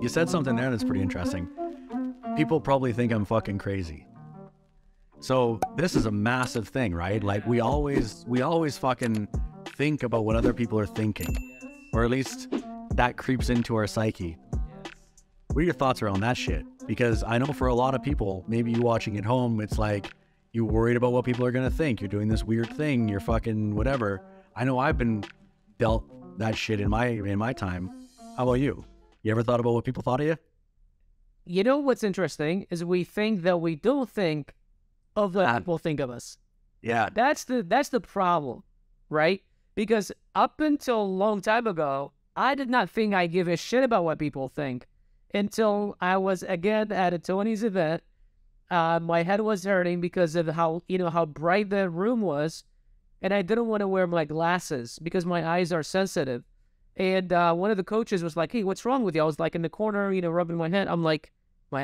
You said something there that's pretty interesting. People probably think I'm fucking crazy. So this is a massive thing, right? Like we always fucking think about what other people are thinking, or at least that creeps into our psyche. What are your thoughts around that shit? Because I know for a lot of people, maybe you watching at home, it's like, you're worried about what people are going to think. You're doing this weird thing. You're fucking whatever. I know I've been dealt that shit in my time. How about you? You ever thought about what people thought of you? You know what's interesting is we think that we don't think of what people think of us. Yeah. That's the problem, right? Because up until a long time ago, I did not think I give a shit about what people think until I was again at a Tony's event. My head was hurting because of how bright the room was, and I didn't want to wear my glasses because my eyes are sensitive. And one of the coaches was like, "Hey, what's wrong with you?" I was like in the corner, rubbing my head. I'm like, my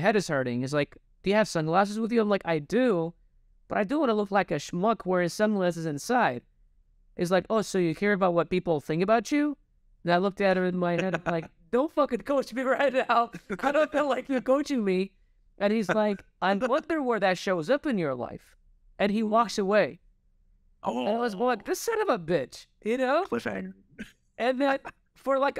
head is hurting. He's like, "Do you have sunglasses with you?" I'm like, "I do, but I don't want to look like a schmuck wearing sunglasses inside." He's like, "Oh, so you care about what people think about you?" And I looked at him in my head. I'm like, "Don't fucking coach me right now. I don't feel like you're coaching me." And he's like, "I wonder where that shows up in your life." And he walks away. Oh. And I was like, this son of a bitch, Cliffhanger. And then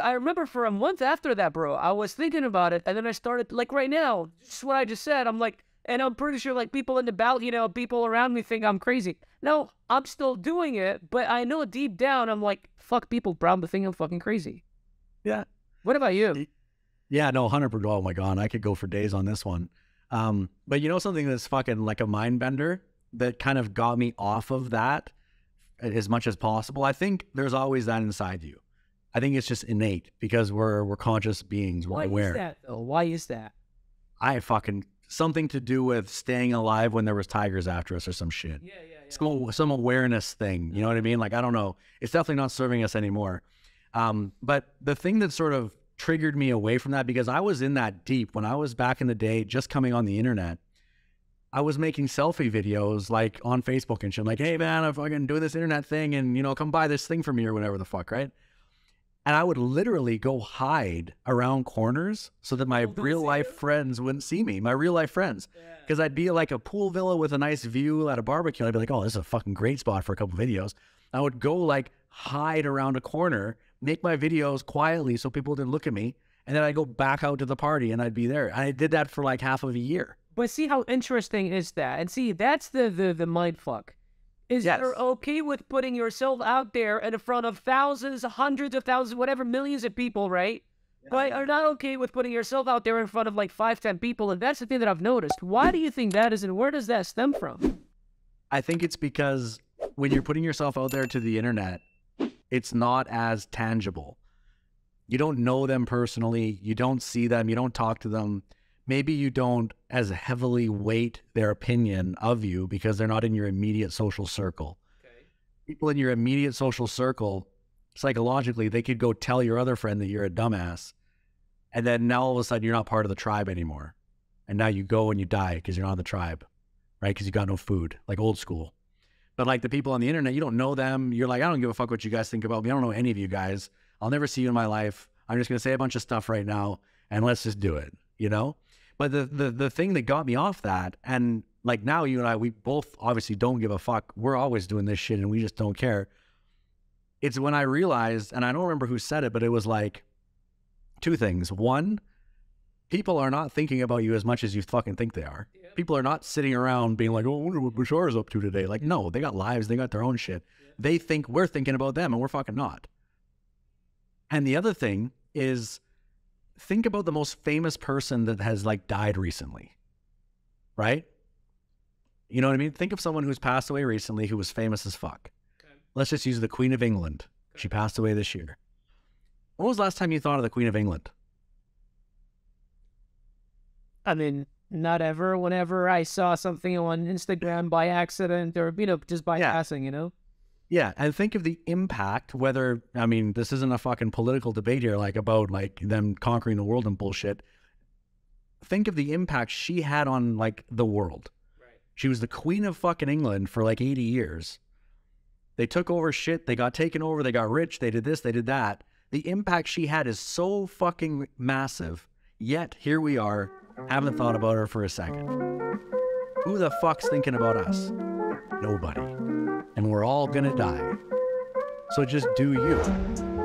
I remember for a month after that, bro, I was thinking about it. And then I started, like right now, just what I just said. I'm like, and I'm pretty sure like people in the balcony, people around me think I'm crazy. No, I'm still doing it. But I know deep down, I'm like, fuck people, probably think I'm fucking crazy. Yeah. What about you? Yeah, no, 100%. Oh my God, I could go for days on this one. But something that's fucking like a mind bender that kind of got me off of that as much as possible. I think there's always that inside you. I think it's just innate because we're conscious beings. We're aware. Why is that though? Why is that? Something to do with staying alive when there was tigers after us or some shit. Yeah. Some awareness thing. You know what I mean? Like, I don't know. It's definitely not serving us anymore. But the thing that sort of triggered me away from that, because I was in that deep when I was back in the day, just coming on the internet. I was making selfie videos like on Facebook and shit. I'm like, "Hey man, I'm fucking doing this internet thing and come buy this thing for me," or whatever the fuck, right? And I would literally go hide around corners so that my real life friends wouldn't see me, my real life friends. Because I'd be like a pool villa with a nice view at a barbecue. I'd be like, "Oh, this is a fucking great spot for a couple videos." I would go like hide around a corner, make my videos quietly so people didn't look at me, and then I'd go back out to the party and I'd be there. And I did that for like half of a year. But see how interesting is that? And see, that's the mind fuck. You're okay with putting yourself out there in front of thousands, hundreds of thousands, whatever, millions of people, right? Yeah. But are not okay with putting yourself out there in front of like 5, 10 people. And that's the thing that I've noticed. Why do you think that is, and where does that stem from? I think it's because when you're putting yourself out there to the internet, it's not as tangible. You don't know them personally. You don't see them. You don't talk to them. Maybe you don't as heavily weight their opinion of you because they're not in your immediate social circle. Okay. People in your immediate social circle, psychologically, they could go tell your other friend that you're a dumbass. And then now all of a sudden you're not part of the tribe anymore. And now you go and you die because you're not in the tribe, right? Because you got no food, like old school. But like the people on the internet, you don't know them. You're like, "I don't give a fuck what you guys think about me. I don't know any of you guys. I'll never see you in my life. I'm just going to say a bunch of stuff right now and let's just do it," But the thing that got me off that, and like now you and I, we both obviously don't give a fuck. We're always doing this shit and we just don't care. It's when I realized, and I don't remember who said it, but it was like two things. One, people are not thinking about you as much as you fucking think they are. Yep. People are not sitting around being like, "Oh, I wonder what Bashar is up to today." Like, no, they got lives. They got their own shit. Yep. They think we're thinking about them and we're fucking not. And the other thing is, think about the most famous person that has like died recently, right? You know what I mean? Think of someone who's passed away recently who was famous as fuck. Okay. Let's just use the Queen of England. Okay. She passed away this year. When was the last time you thought of the Queen of England? I mean, not ever. Whenever I saw something on Instagram by accident or, just by passing, Yeah. And think of the impact, whether, I mean, this isn't a fucking political debate here, like about like them conquering the world and bullshit. Think of the impact she had on like the world. Right. She was the Queen of fucking England for like 80 years. They took over shit. They got taken over. They got rich. They did this, they did that. The impact she had is so fucking massive, yet here we are, haven't thought about her for a second. Who the fuck's thinking about us? Nobody. And we're all gonna die. So just do you.